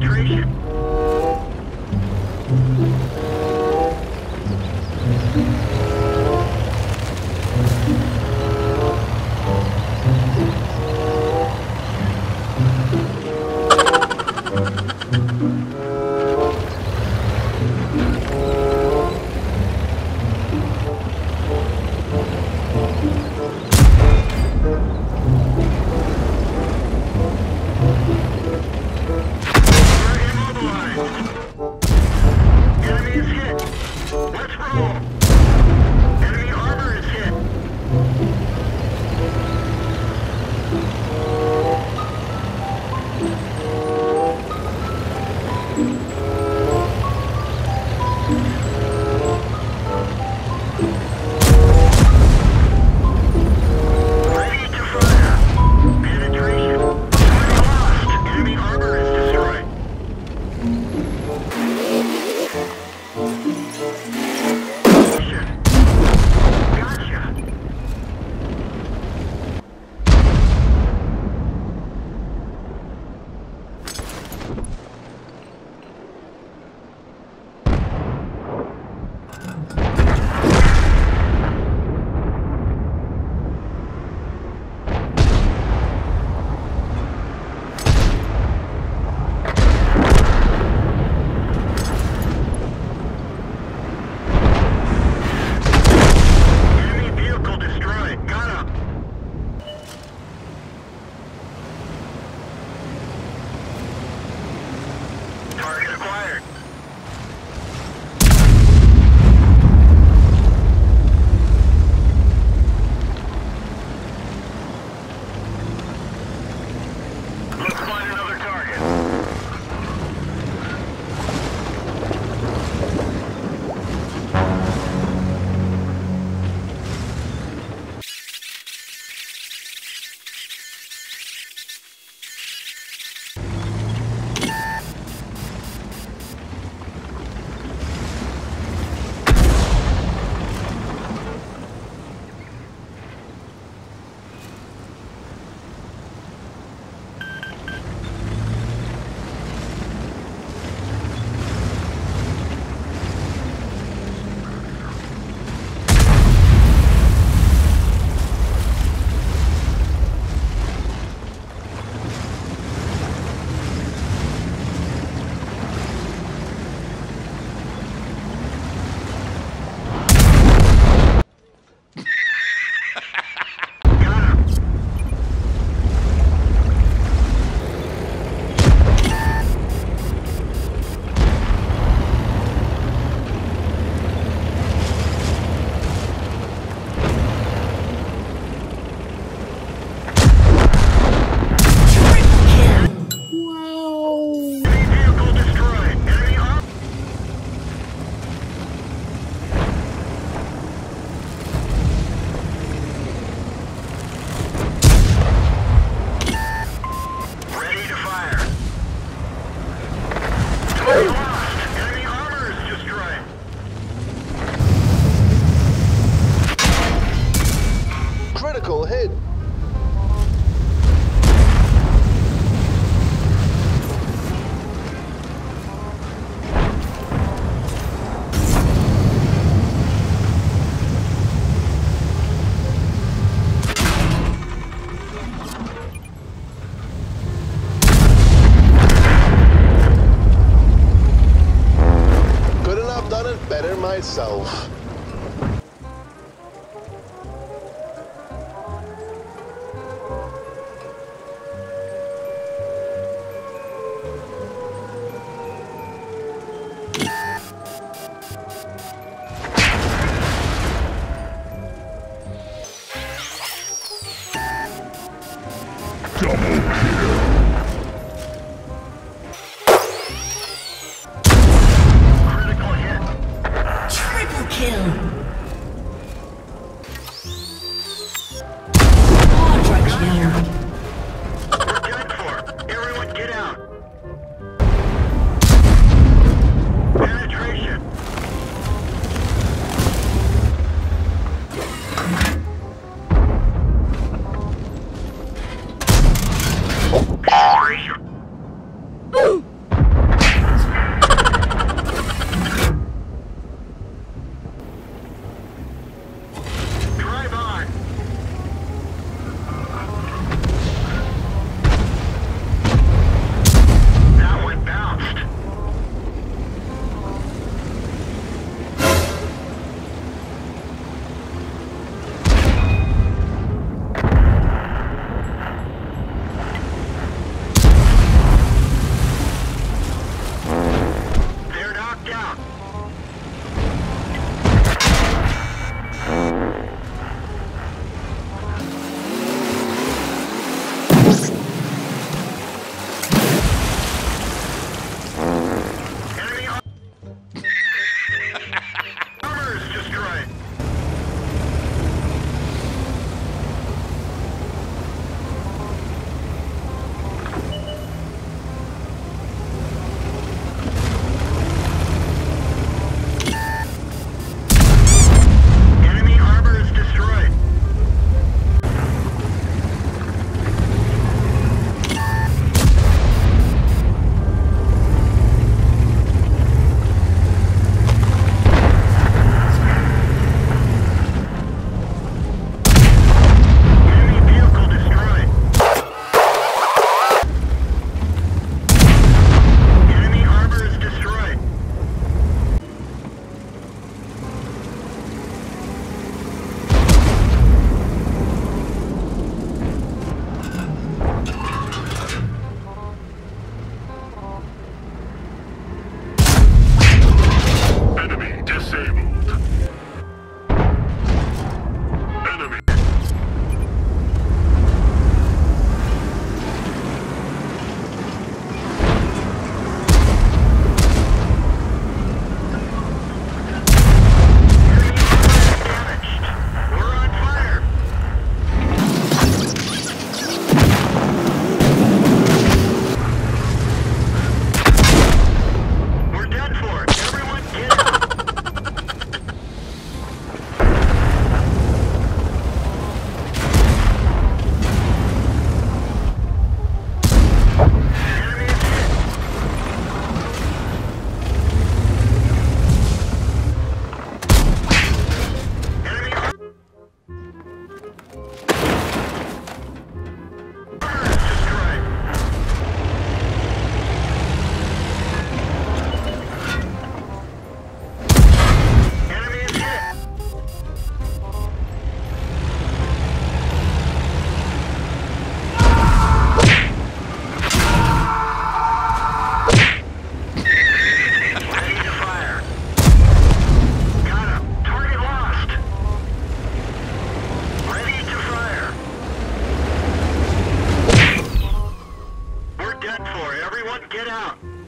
concentration. Myself. Kill. head for. Everyone get out.